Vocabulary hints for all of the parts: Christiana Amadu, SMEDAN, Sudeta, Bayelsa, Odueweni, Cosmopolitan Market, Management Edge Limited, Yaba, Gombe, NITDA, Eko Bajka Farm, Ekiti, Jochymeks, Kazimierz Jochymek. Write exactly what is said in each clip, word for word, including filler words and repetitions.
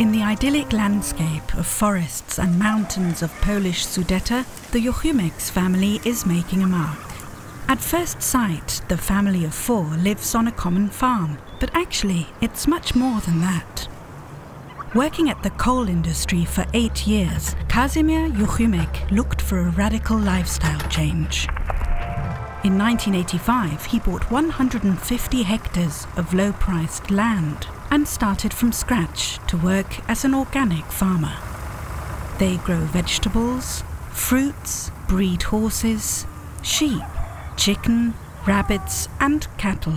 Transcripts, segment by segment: In the idyllic landscape of forests and mountains of Polish Sudeta, the Jochymeks family is making a mark. At first sight, the family of four lives on a common farm, but actually it's much more than that. Working at the coal industry for eight years, Kazimierz Jochymek looked for a radical lifestyle change. In nineteen eighty-five, he bought one hundred fifty hectares of low-priced land and started from scratch to work as an organic farmer. They grow vegetables, fruits, breed horses, sheep, chicken, rabbits and cattle.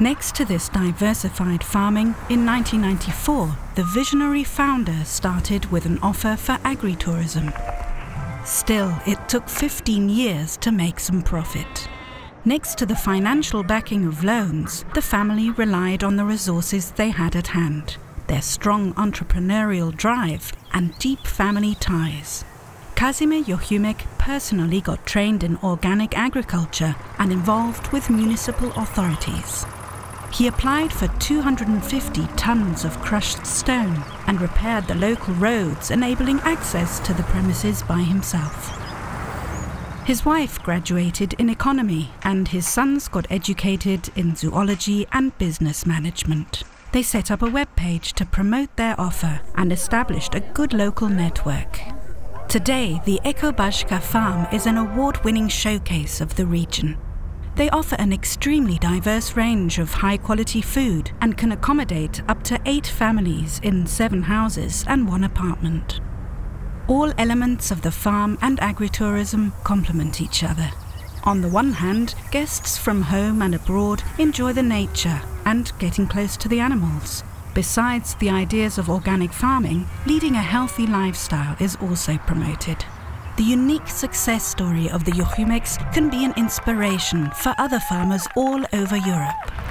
Next to this diversified farming, in nineteen ninety-four, the visionary founder started with an offer for agritourism. Still, it took fifteen years to make some profit. Next to the financial backing of loans, the family relied on the resources they had at hand, their strong entrepreneurial drive and deep family ties. Kazimierz Jochymek personally got trained in organic agriculture and involved with municipal authorities. He applied for two hundred fifty tons of crushed stone and repaired the local roads, enabling access to the premises by himself. His wife graduated in economy and his sons got educated in zoology and business management. They set up a webpage to promote their offer and established a good local network. Today, the Eko Bajka Farm is an award-winning showcase of the region. They offer an extremely diverse range of high-quality food and can accommodate up to eight families in seven houses and one apartment. All elements of the farm and agritourism complement each other. On the one hand, guests from home and abroad enjoy the nature and getting close to the animals. Besides the ideas of organic farming, leading a healthy lifestyle is also promoted. The unique success story of the Jochymeks can be an inspiration for other farmers all over Europe.